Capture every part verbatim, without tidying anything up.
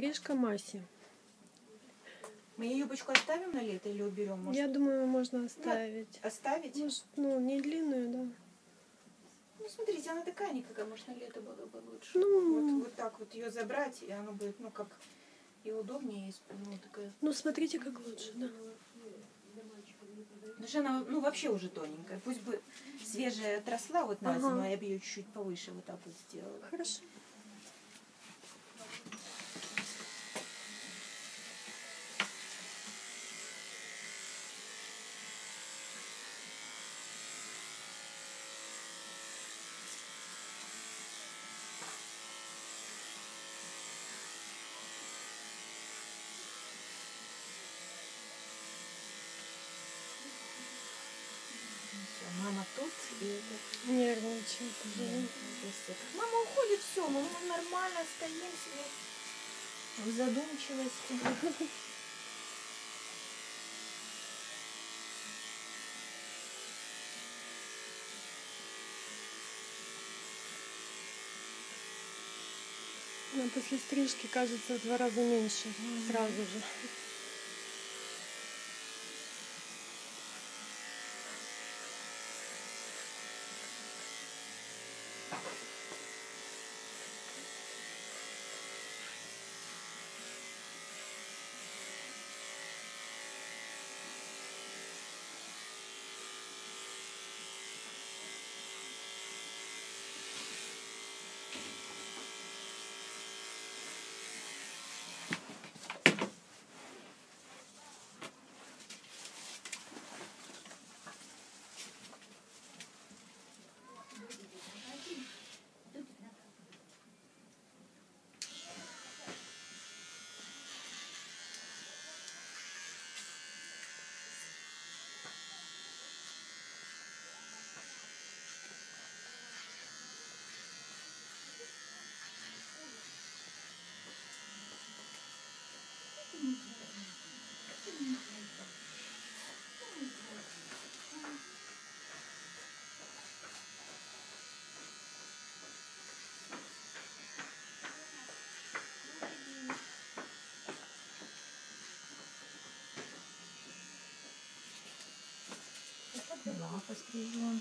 стрижка Маси. Мы ее юбочку оставим на лето или уберем? Может? Я думаю, можно оставить. Да, оставить? Может, ну, не длинную, да. Ну, смотрите, она такая никакая, может, на лето было бы лучше. Ну... Вот, вот так вот ее забрать, и она будет, ну, как и удобнее. Ну, такая... ну смотрите, как лучше, да. Потому что она, ну, вообще уже тоненькая. Пусть бы свежая отросла вот на ага. зиму, а я бы ее чуть-чуть повыше вот так вот сделала. Хорошо. Мама тут и нервничает. Мама уходит, все, мы нормально стоим себе в задумчивости. Но после стрижки кажется в два раза меньше, сразу же. Да, пострижем.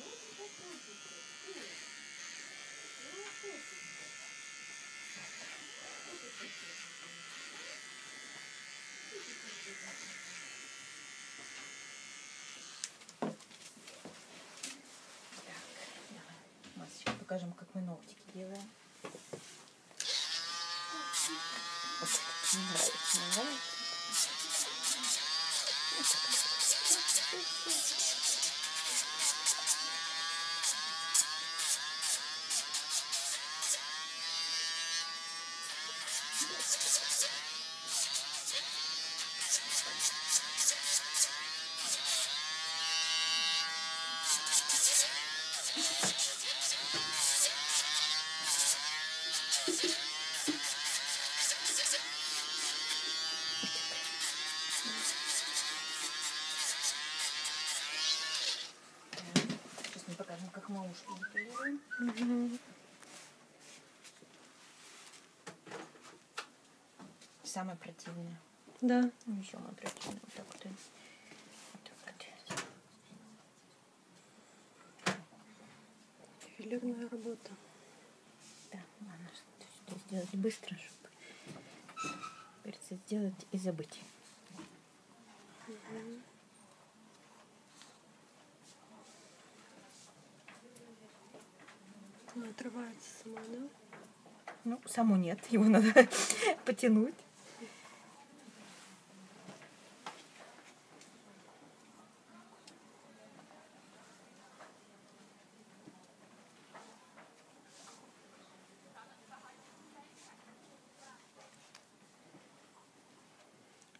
Так, давай. Масечка, покажем, как мы ногтики делаем. Не нравится, не нравится. Самое противное. Да. Ну, еще мы противное. Вот так вот. Вот так вот. Ювелирная работа. Да, ладно, что сделать быстро, чтобы придется сделать и забыть. Угу. Она отрывается сама, да? Ну, само нет, его надо потянуть.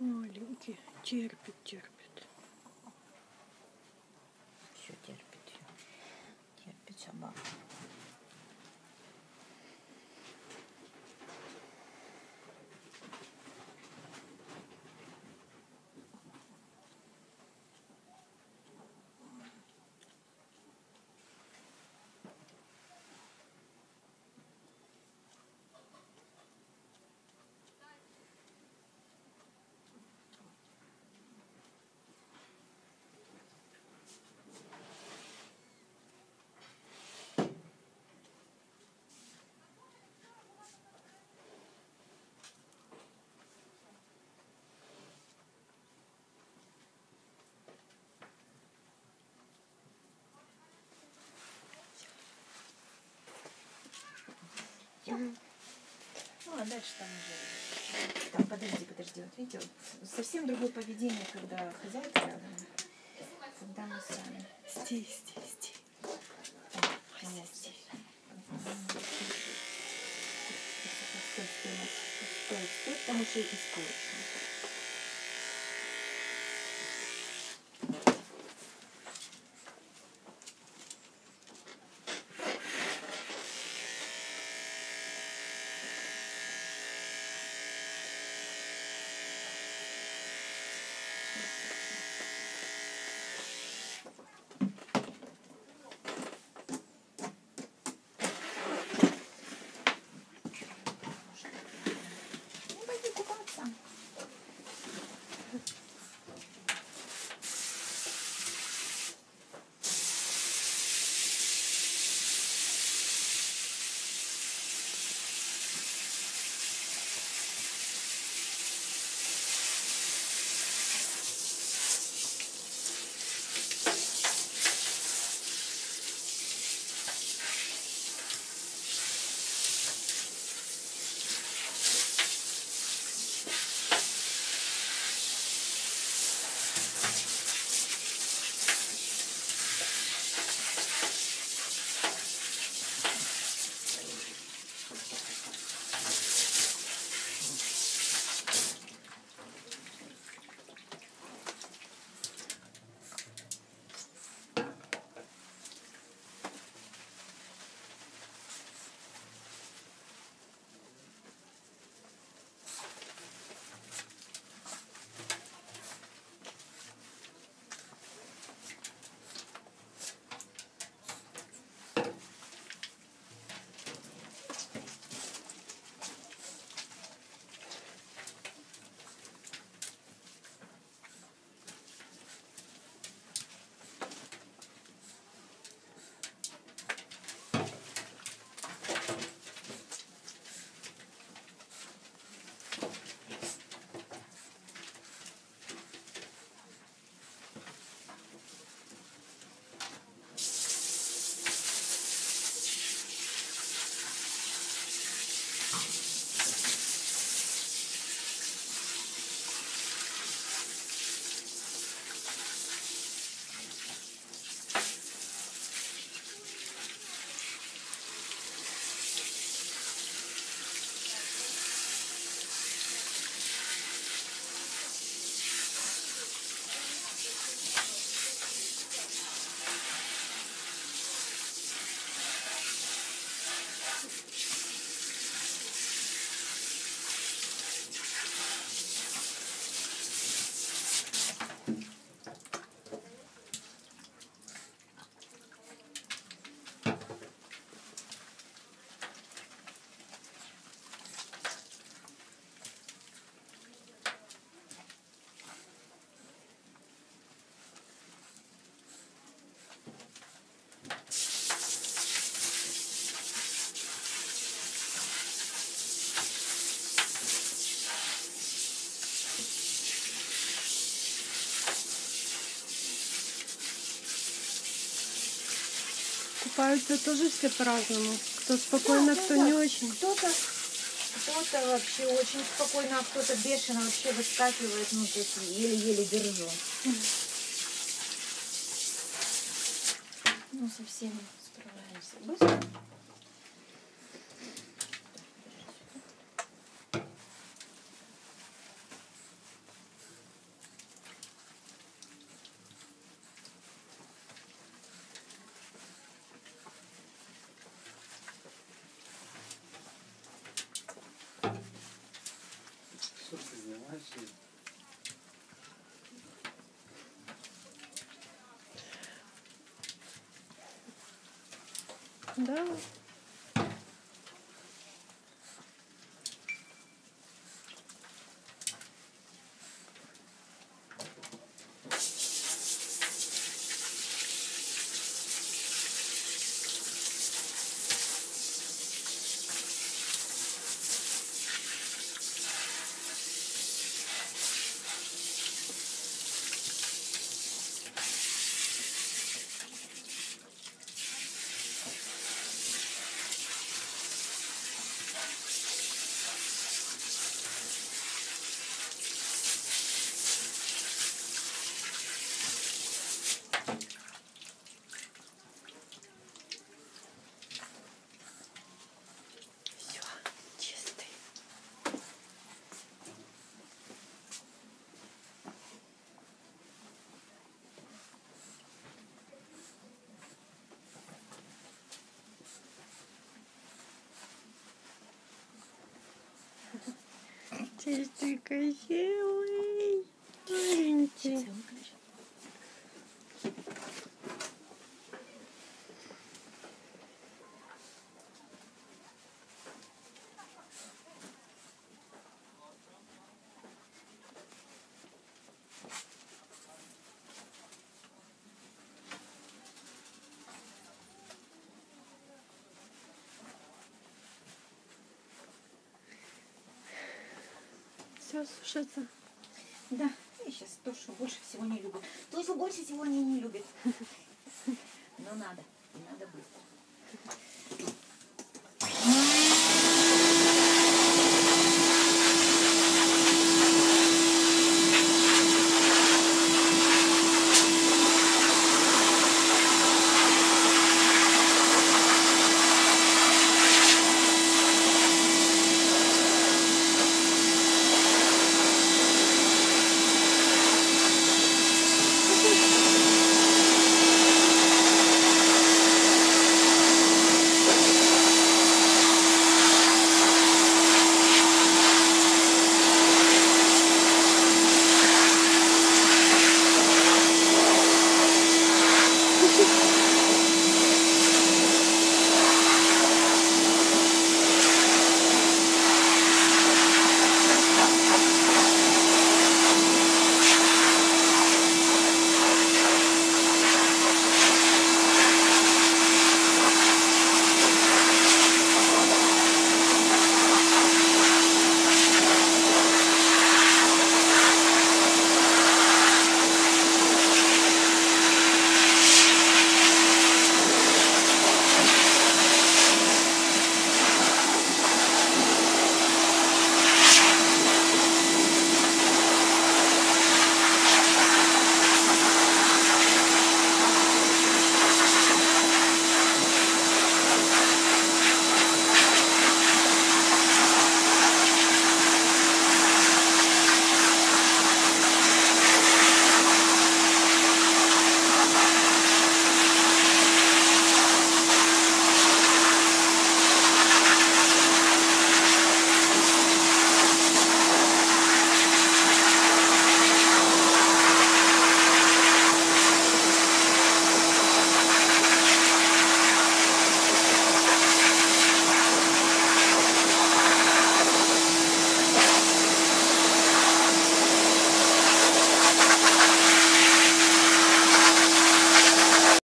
Маленький терпит, терпит. Все терпит. Терпит собака. Угу. Ну, а дальше там уже... Там, подожди, подожди. Вот видите, вот совсем другое поведение, когда хозяйка рядом. Когда мы сами. Сти, сти, сти. Мася, сти. Стой, стой, стой, стой, там еще и испорчено. Купаются тоже все по-разному. Кто спокойно, да, кто да, не да. очень. Кто-то кто-то вообще очень спокойно, а кто-то бешено вообще выскакивает, ну, то есть еле-еле держу. Ну, со всеми справляемся быстро. Да. Ты такой силой, маленький. Все сушится. Да, я сейчас то, что больше всего не люблю. То, что больше всего они не любят. Но надо, надо быстро.